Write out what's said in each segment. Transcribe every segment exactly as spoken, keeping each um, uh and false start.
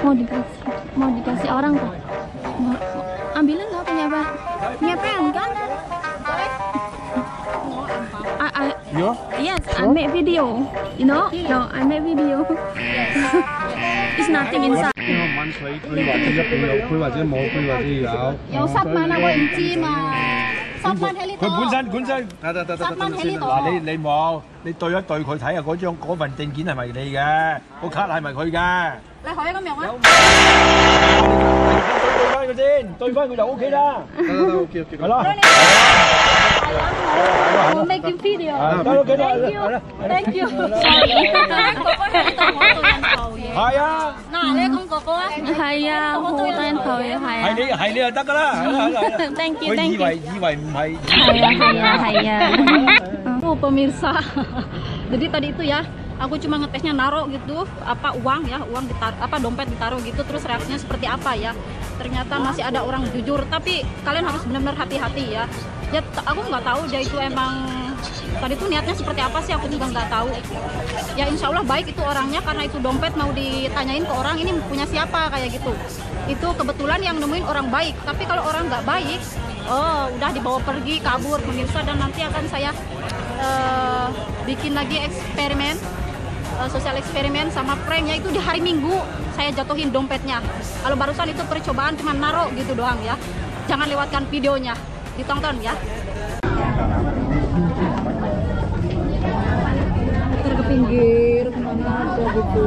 Mau dikasih, mau dikasih orang kok. Ambilin nggak punya apa? Punya pen kan? Yo? Yes, I make video. You know? No, I make video. It's nothing inside. Yo, sắp mà là quên chi mà. Sắp mà thấy cái bản thân, bản thân. Đợi đợi đợi đợi đợi. Nào, bạn bạn mò, bạn đối một đối, họ thấy à, cái trang cái phần chứng kiến là mày đi cái, cái card là mày cái. Bạn hỏi cái miệng á. Đối với cái xin, đối với cái là ok đó. Ok ok. Phải không? We're making video. Thank you. Thank you. Cô có thấy tôi hỏi tôi ăn thầu vậy? Hay á. Nào, lấy con cô cô á. Hay á, tôi ăn thầu vậy hay. Hay đi, hay đi là được rồi. Thank you, thank you. Tôi nghĩ vậy, nghĩ vậy không hay. Hay á, hay á, hay á. Oh pemirsa. Jadi tadi itu ya, aku cuma ngetesnya naruh gitu, apa uang ya, uang ditaruh, apa dompet ditaruh gitu, terus reaksinya seperti apa ya. Ternyata masih ada orang jujur, tapi kalian harus benar-benar hati-hati ya. Ya aku nggak tahu dia itu emang tadi tuh niatnya seperti apa sih, aku juga nggak tahu ya. Insya Allah baik itu orangnya, karena itu dompet mau ditanyain ke orang ini punya siapa kayak gitu. Itu kebetulan yang nemuin orang baik, tapi kalau orang nggak baik, oh udah dibawa pergi, kabur pemirsa. Dan nanti akan saya uh, bikin lagi eksperimen, uh, sosial eksperimen sama pranknya. Itu di hari Minggu saya jatuhin dompetnya. Kalau barusan itu percobaan cuma naro gitu doang ya. Jangan lewatkan videonya, ditonton ya. Putar ke pinggir kemana aja gitu.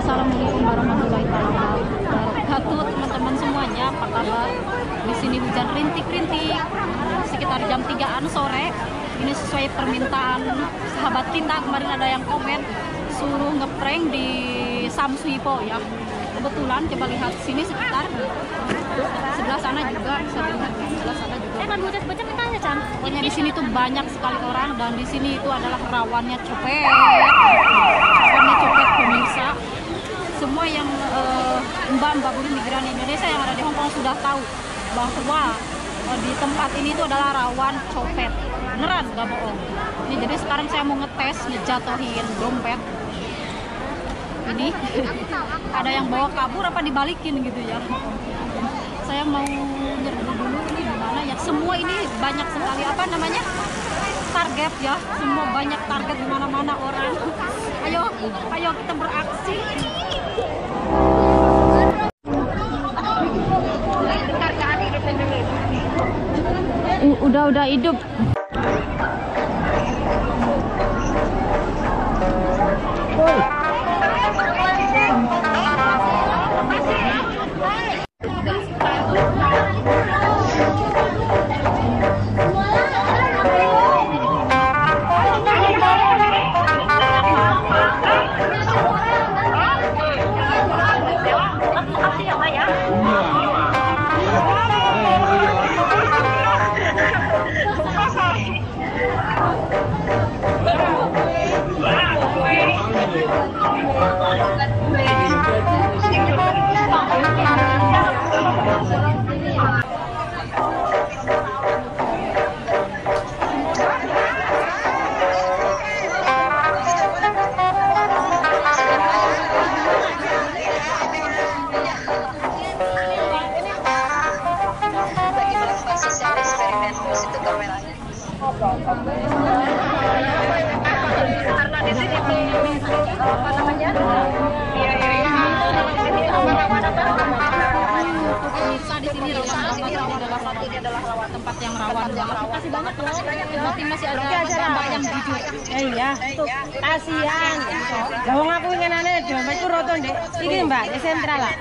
Assalamualaikum warahmatullahi wabarakatuh teman-teman semuanya, apa kabar? Di sini hujan rintik-rintik sekitar jam tigaan sore. Ini sesuai permintaan sahabat Tinta, kemarin ada yang komen suruh ngeprank di Samsuipo ya. Kebetulan coba lihat sini sekitar sebelah sana juga, sebelah sana juga. Eh, kan hujan banyak kita ya, Chan. Pokoknya di sini tuh banyak sekali orang, dan di sini itu adalah rawannya copet. Rawannya copet pemirsa. Semua yang mbak-mbak buruh migran Indonesia yang ada di Hong Kong sudah tahu bahwa di tempat ini itu adalah rawan copet. Beneran, gak bohong. Ini jadi sekarang saya mau ngetes, ngejatuhin dompet. Ini ada yang bawa kabur apa dibalikin gitu ya. Saya mau nyerbu dulu ini gimana ya. Semua ini banyak sekali apa namanya target ya. Semua banyak target di mana-mana orang. Ayo, ayo kita beraksi. Udah-udah hidup. Hahaha. tempat yang rawan. Kasih banyak loh. Masih masih ada masyarakat yang jujur. Iya. Kasihan. Gawang aku ingin aneh dong. Itu roton deh. Ini mbak, di sentral lah.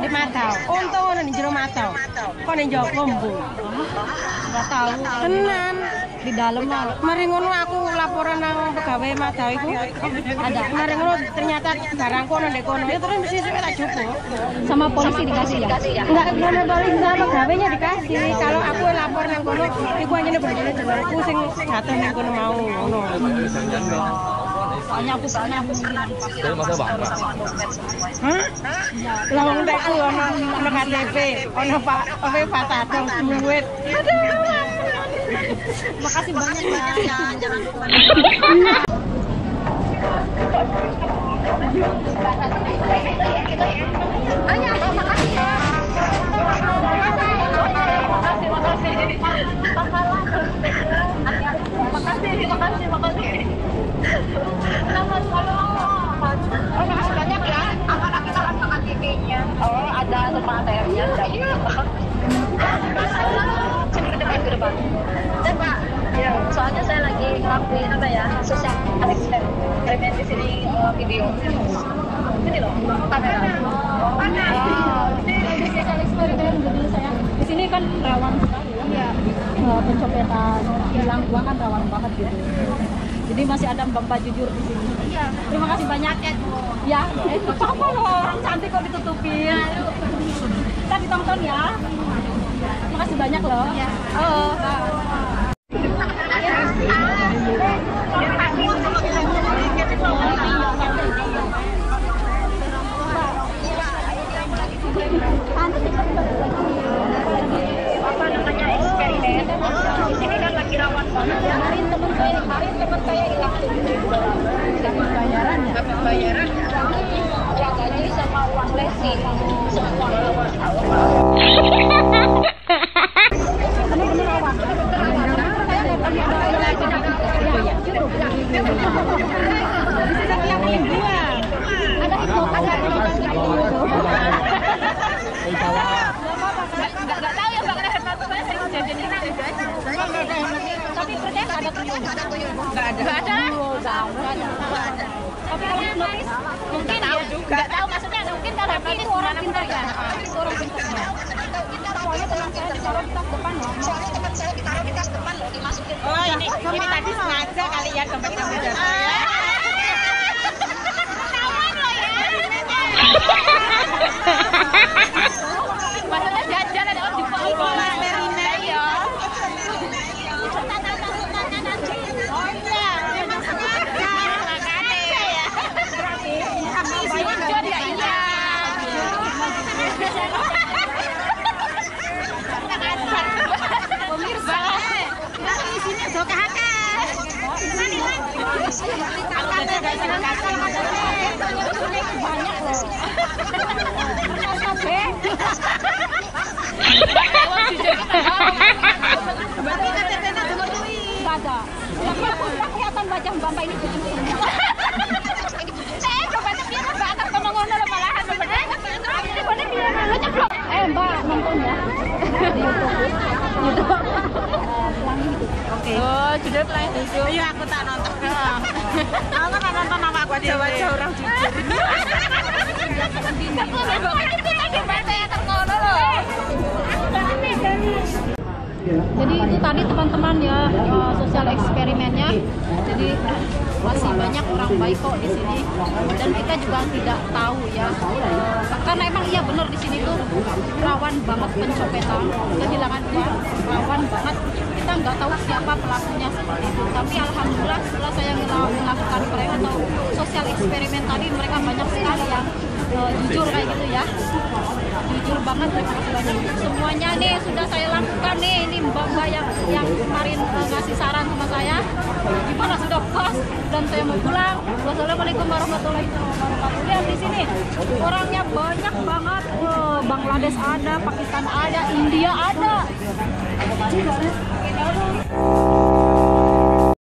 Di Matau. Untung orang di Jero Matau. Kok di Jawa Kombo. Nggak tahu. Tenan. Di dalam malah. Kemarin aku laporan sama pegawai Matau itu. Ada. Kemarin ternyata barang kono di kono. Itu kan mesti saya tak cukup. Sama polisi dikasih ya? Enggak, sama polisi sama pegawainya dikasih. Kalau aku lapor nang kono, aku hanya berjalan-jalan. Aku sing jatuh nang kono mau. Soalnya aku soalnya aku bilang. Jadi masa bangga? Hah? Lawang teku, ono K T P, ono Pak, ono Pak Tadong, duit. Aduh, makasih banyak ya. Jangan lupa. Oh, ada tempat airnya. Iya. Ke depan. Dan Pak, ya, soalnya saya lagi ngelakuin apa ya, sosial eksperimen di sini uh, video. Ini loh, kamera. Panas. Jadi saya eksperimen jadi saya di sini kan rawan sekali ya. Uh, pencopetan, hilang uang kan rawan banget gitu. Jadi masih ada Mbak jujur di sini. Iya. Terima kasih banyak ya. Ya, itu apa loh, orang cantik kok ditutupin. Kita ditonton ya. Terima kasih banyak loh. Iya. Oh. Apa namanya eksperimen? Di sini kan lagi rawan banget ya. Kemarin teman saya hilang dapat bayaran ya? Dapat bayaran ya? Jaganya sama uang lesi semua Bangladesh ada, Pakistan ada, India ada.